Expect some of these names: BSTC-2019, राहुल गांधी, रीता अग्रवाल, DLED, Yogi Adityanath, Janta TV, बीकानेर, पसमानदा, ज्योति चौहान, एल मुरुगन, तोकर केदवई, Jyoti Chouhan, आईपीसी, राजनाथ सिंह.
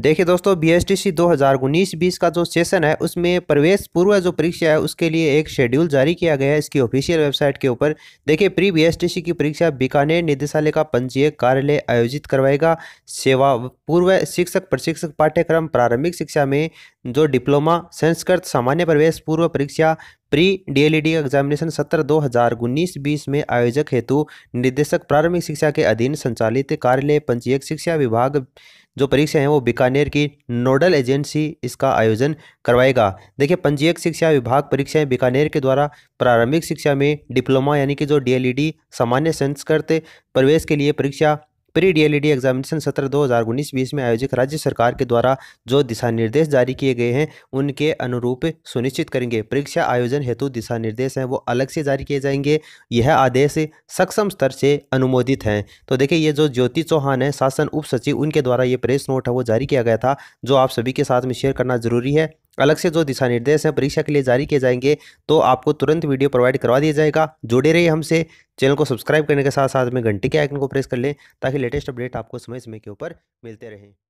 देखिए दोस्तों BSTC 2019-20 का जो सेशन है उसमें प्रवेश पूर्व जो परीक्षा है उसके लिए एक शेड्यूल जारी किया गया है इसकी ऑफिशियल वेबसाइट के ऊपर। देखिए प्री BSTC की परीक्षा बीकानेर निदेशालय का पंजीयक कार्यालय आयोजित करवाएगा। सेवा पूर्व शिक्षक प्रशिक्षक पाठ्यक्रम प्रारंभिक शिक्षा में जो डिप्लोमा संस्कृत सामान्य प्रवेश पूर्व परीक्षा प्री DLED एग्जामिनेशन सत्र 2019-20 में आयोजक हेतु निदेशक प्रारंभिक शिक्षा के अधीन संचालित कार्यालय पंजीयक शिक्षा विभाग जो परीक्षा है वो बीकानेर की नोडल एजेंसी इसका आयोजन करवाएगा। देखिए पंजीयक शिक्षा विभाग परीक्षाएं बीकानेर के द्वारा प्रारंभिक शिक्षा में डिप्लोमा यानी कि जो DLED सामान्य संस्कृत प्रवेश के लिए परीक्षा प्री DLED एग्जामिनेशन सत्र 2019-20 में आयोजित राज्य सरकार के द्वारा जो दिशा निर्देश जारी किए गए हैं उनके अनुरूप सुनिश्चित करेंगे। परीक्षा आयोजन हेतु दिशा निर्देश हैं वो अलग से जारी किए जाएंगे। यह आदेश सक्षम स्तर से अनुमोदित हैं। तो देखिए ये जो ज्योति चौहान है शासन उप सचिव उनके द्वारा ये प्रेस नोट है वो जारी किया गया था जो आप सभी के साथ में शेयर करना जरूरी है। अलग से जो दिशा निर्देश हैं परीक्षा के लिए जारी किए जाएंगे तो आपको तुरंत वीडियो प्रोवाइड करवा दिया जाएगा। जुड़े रहिए हमसे, चैनल को सब्सक्राइब करने के साथ साथ में घंटी के आइकन को प्रेस कर लें ताकि लेटेस्ट अपडेट आपको समय समय के ऊपर मिलते रहें।